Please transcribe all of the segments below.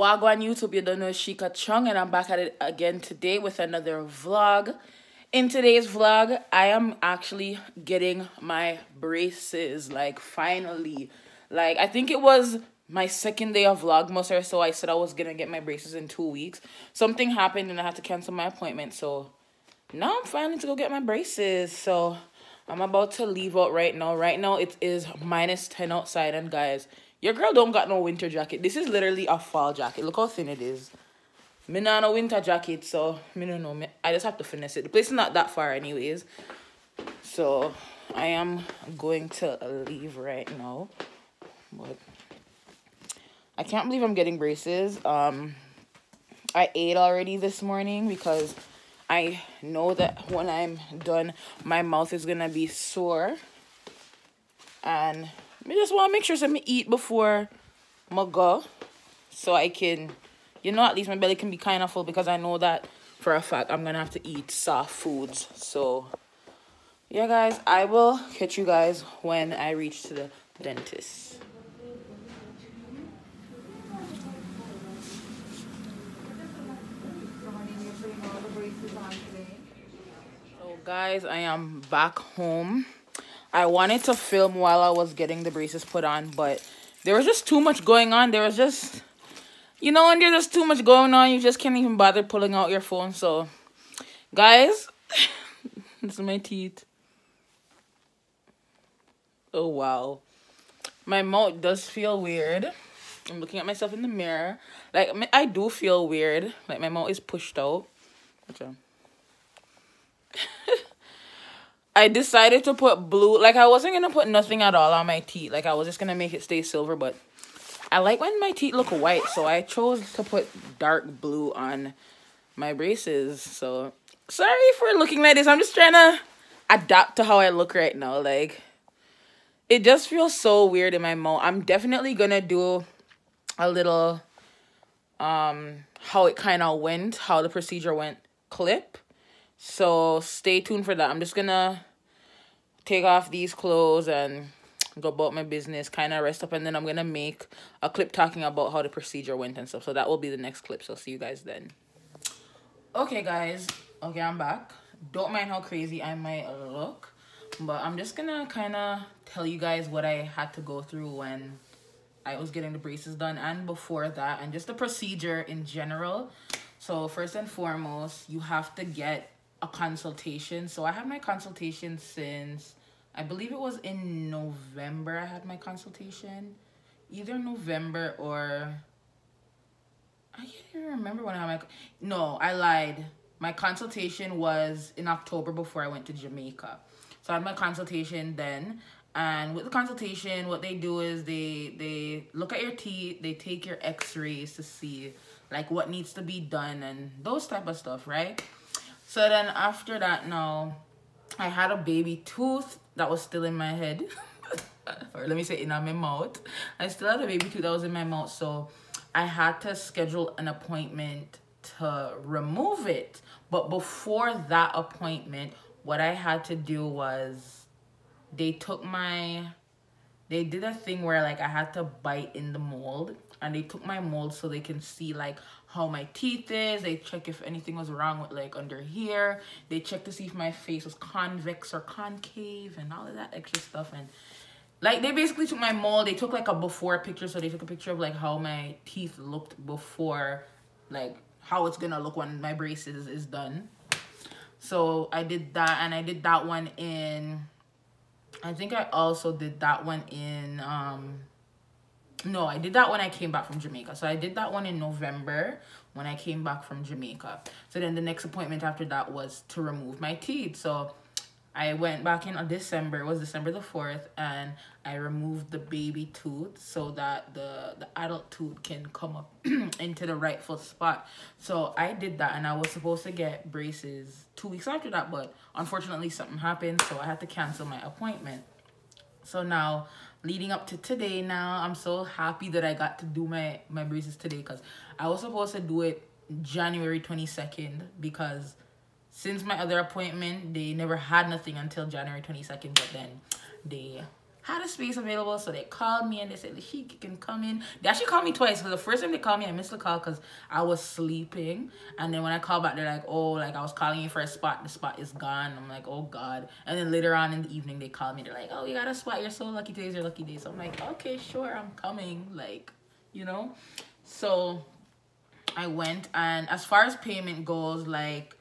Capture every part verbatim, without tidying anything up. Wagwan YouTube, you don't know, Shickaa Chung, and I'm back at it again today with another vlog. In today's vlog, I am actually getting my braces, like, finally. Like, I think it was my second day of Vlogmas or so. I said I was gonna get my braces in two weeks. Something happened and I had to cancel my appointment, so now I'm finally to go get my braces. So I'm about to leave out right now. Right now, it is minus ten outside, and guys, your girl don't got no winter jacket. This is literally a fall jacket. Look how thin it is. Me not no winter jacket, so me don't know. I just have to finesse it. The place is not that far anyways. So I am going to leave right now. But I can't believe I'm getting braces. Um, I ate already this morning because I know that when I'm done, my mouth is going to be sore. And I just want to make sure so I eat before I go, so I can, you know, at least my belly can be kind of full, because I know that for a fact I'm going to have to eat soft foods. So, yeah, guys, I will catch you guys when I reach to the dentist. So, guys, I am back home. I wanted to film while I was getting the braces put on, but there was just too much going on. There was just, you know, when there's just too much going on, you just can't even bother pulling out your phone. So, guys, this is my teeth. Oh, wow. My mouth does feel weird. I'm looking at myself in the mirror. Like, I do feel weird. Like, my mouth is pushed out. Okay. I decided to put blue. Like, I wasn't going to put nothing at all on my teeth. Like, I was just going to make it stay silver. But I like when my teeth look white. So, I chose to put dark blue on my braces. So, sorry for looking like this. I'm just trying to adapt to how I look right now. Like, it just feels so weird in my mouth. I'm definitely going to do a little um, how it kind of went, how the procedure went clip. So stay tuned for that. I'm just gonna take off these clothes and go about my business, kind of rest up, and then I'm gonna make a clip talking about how the procedure went and stuff. So that will be the next clip. So see you guys then. Okay, guys. Okay, I'm back. Don't mind how crazy I might look, but I'm just gonna kind of tell you guys what I had to go through when I was getting the braces done and before that, and just the procedure in general. So first and foremost, you have to get a consultation. So I had my consultation since, I believe it was in November. I had my consultation either November or I can't even remember when I had my, no, I lied. My consultation was in October before I went to Jamaica. So I had my consultation then, and with the consultation, what they do is they they look at your teeth, they take your x-rays to see like what needs to be done and those type of stuff, right? So then after that, now, I had a baby tooth that was still in my head. Or let me say, in my mouth. I still had a baby tooth that was in my mouth. So I had to schedule an appointment to remove it. But before that appointment, what I had to do was they took my... They did a thing where, like, I had to bite in the mold. And they took my mold so they can see, like, how my teeth is. They check if anything was wrong with, like, under here. They check to see if my face was convex or concave and all of that extra stuff. And, like, they basically took my mold. They took, like, a before picture. So they took a picture of, like, how my teeth looked before, like, how it's gonna look when my braces is done. So I did that. And I did that one in... I think I also did that one in, um, no, I did that when I came back from Jamaica. So I did that one in November when I came back from Jamaica. So then the next appointment after that was to remove my teeth. So I went back in December, it was December the fourth, and I removed the baby tooth so that the, the adult tooth can come up into the rightful spot. So I did that, and I was supposed to get braces two weeks after that, but unfortunately something happened, so I had to cancel my appointment. So now, leading up to today now, I'm so happy that I got to do my, my braces today, because I was supposed to do it January twenty-second, because... since my other appointment, they never had nothing until January twenty-second, but then they had a space available, so they called me and they said, Shickaa, you can come in. They actually called me twice, because the first time they called me, I missed the call because I was sleeping. And then when I called back, they're like, oh, like I was calling you for a spot. The spot is gone. I'm like, oh, God. And then later on in the evening, they called me. They're like, oh, you got a spot. You're so lucky. Today's your lucky day. So I'm like, okay, sure, I'm coming. Like, you know? So I went. And as far as payment goes, like,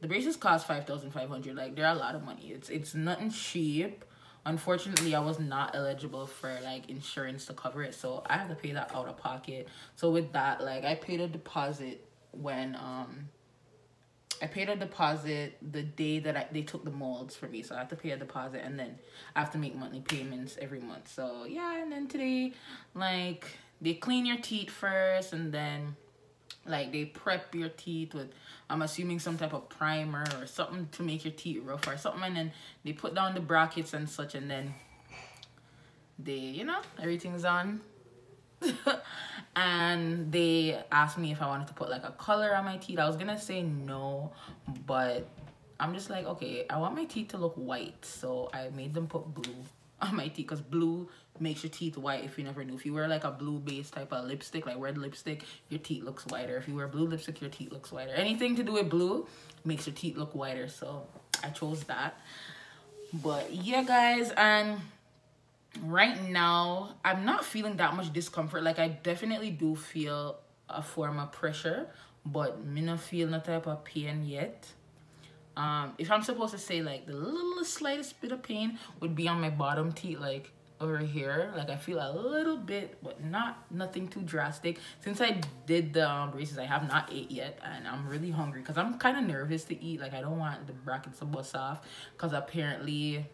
the braces cost five thousand five hundred dollars. Like, they're a lot of money. It's it's nothing cheap. Unfortunately, I was not eligible for, like, insurance to cover it. So I had to pay that out of pocket. So with that, like, I paid a deposit when... um. I paid a deposit the day that I, they took the molds for me. So I have to pay a deposit, and then I have to make monthly payments every month. So, yeah, and then today, like, they clean your teeth first, and then, like, they prep your teeth with, I'm assuming, some type of primer or something to make your teeth rough or something. And then they put down the brackets and such, and then they, you know, everything's on. And they asked me if I wanted to put, like, a color on my teeth. I was gonna say no, but I'm just like, okay, I want my teeth to look white, so I made them put blue on my teeth, because blue makes your teeth white. If you never knew, if you wear, like, a blue base type of lipstick, like red lipstick, your teeth looks whiter. If you wear blue lipstick, your teeth looks whiter. Anything to do with blue makes your teeth look whiter, so I chose that. But yeah, guys, and right now I'm not feeling that much discomfort. Like, I definitely do feel a form of pressure, but me not feel no type of pain yet. Um if I'm supposed to say, like, the little slightest bit of pain would be on my bottom teeth, like over here. Like, I feel a little bit, but not nothing too drastic. Since I did the um, braces, I have not ate yet, and I'm really hungry because I'm kind of nervous to eat. Like, I don't want the brackets to bust off, because apparently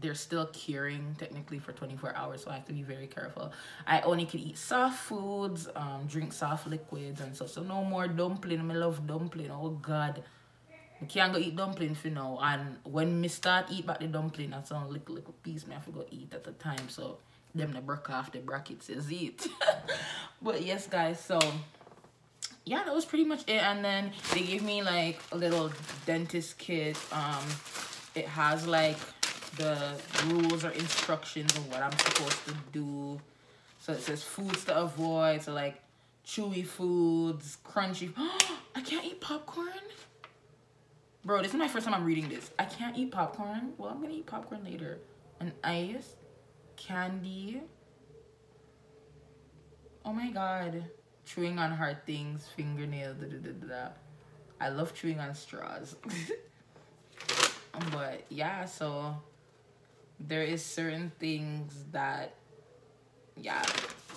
they're still curing technically for twenty-four hours, so I have to be very careful. I only could eat soft foods, um drink soft liquids, and so so no more dumpling. I love dumpling. Oh God, I can't go eat dumpling for now. And when me start eat back the dumpling, that's only little little piece me I forgot to eat at the time, so them the broke off the brackets is it. But yes, guys, so yeah, that was pretty much it. And then they gave me, like, a little dentist kit. Um it has, like, the rules or instructions of what I'm supposed to do. So it says foods to avoid, so, like, chewy foods, crunchy. I can't eat popcorn, bro. This is my first time I'm reading this. I can't eat popcorn. Well, I'm gonna eat popcorn later. And ice, candy, oh my God, chewing on hard things, fingernail, da, da, da, da, da. I love chewing on straws. But yeah, so there is certain things that, yeah,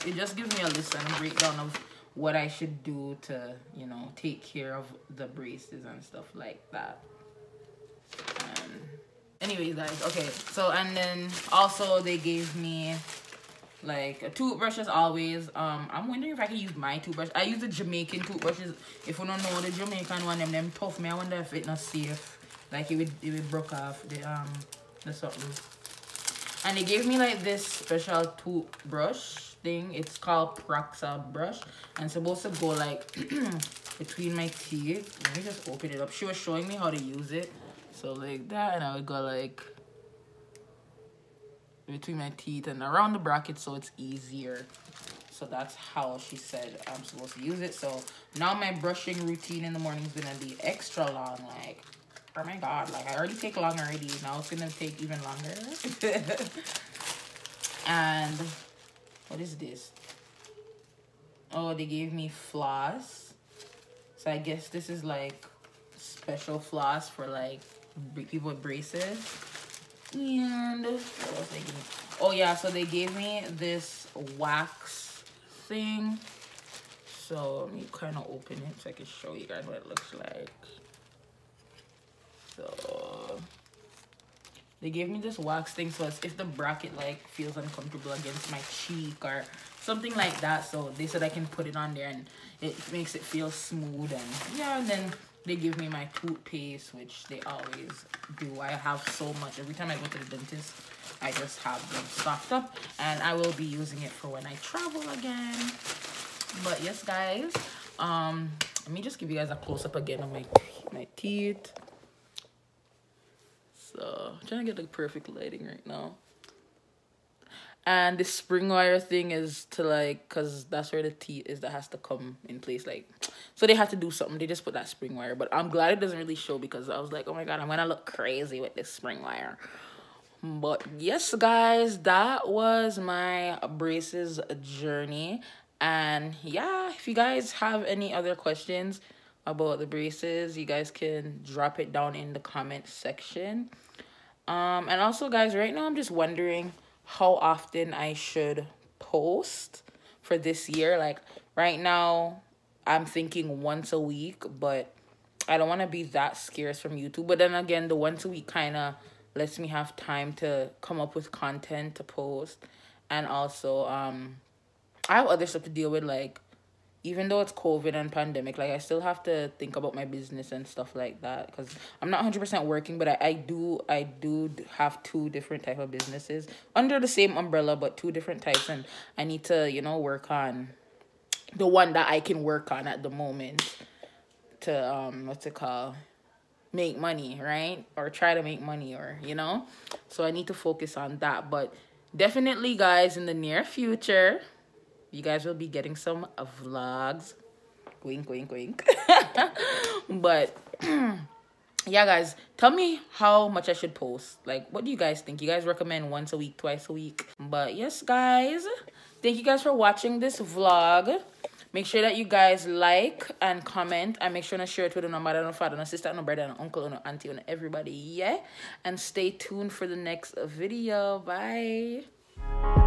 it just gives me a list and a breakdown of what I should do to, you know, take care of the braces and stuff like that. And anyways, guys, okay, so, and then also they gave me, like, a toothbrush as always. um I'm wondering if I can use my toothbrush. I use the Jamaican toothbrushes. If you don't know, the Jamaican one, them them tough me. I wonder if it's not safe. Like, it would, it would broke off the, um, the something. And they gave me, like, this special toothbrush thing. It's called Proxa Brush. And it's supposed to go, like, between my teeth. Let me just open it up. She was showing me how to use it. So, like that. And I would go, like, between my teeth and around the bracket, so it's easier. So that's how she said I'm supposed to use it. So now my brushing routine in the morning is going to be extra long, like... Oh my God, like, I already take long already. Now it's gonna take even longer. And what is this? Oh, they gave me floss. So I guess this is, like, special floss for, like, people with braces. And what else they gave me? Oh yeah, so they gave me this wax thing. So let me kind of open it so I can show you guys what it looks like. So they gave me this wax thing, so it's if the bracket, like, feels uncomfortable against my cheek or something like that. So they said I can put it on there and it makes it feel smooth. And yeah, and then they give me my toothpaste, which they always do. I have so much. Every time I go to the dentist, I just have them stocked up, and I will be using it for when I travel again. But yes, guys, um let me just give you guys a close-up again of my my teeth. So, I'm trying to get the perfect lighting right now. And the spring wire thing is to like, because that's where the teeth is that has to come in place. Like, so they have to do something. They just put that spring wire. But I'm glad it doesn't really show, because I was like, oh my God, I'm going to look crazy with this spring wire. But yes, guys, that was my braces journey. And yeah, if you guys have any other questions about the braces, you guys can drop it down in the comment section. Um, and also, guys, right now I'm just wondering how often I should post for this year. Like right now I'm thinking once a week, but I don't want to be that scarce from YouTube. But then again, the once a week kind of lets me have time to come up with content to post. And also um I have other stuff to deal with, like even though it's COVID and pandemic, like I still have to think about my business and stuff like that, because I'm not one hundred percent working, but I, I do I do have two different type of businesses under the same umbrella, but two different types, and I need to, you know, work on the one that I can work on at the moment to, um, what's it called, make money, right? Or try to make money, or, you know, so I need to focus on that. But definitely, guys, in the near future, you guys will be getting some vlogs. Wink, wink, wink. But, yeah, guys. Tell me how much I should post. Like, what do you guys think? You guys recommend once a week, twice a week? But, yes, guys. Thank you guys for watching this vlog. Make sure that you guys like and comment. And make sure to share it with your mother, your father, your sister, your brother, your uncle, your auntie, and everybody. Yeah? And stay tuned for the next video. Bye.